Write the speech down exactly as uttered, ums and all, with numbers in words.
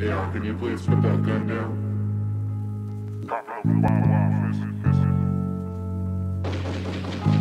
Yeah, can you please put that gun down? Pop it open, bottle off, listen, listen.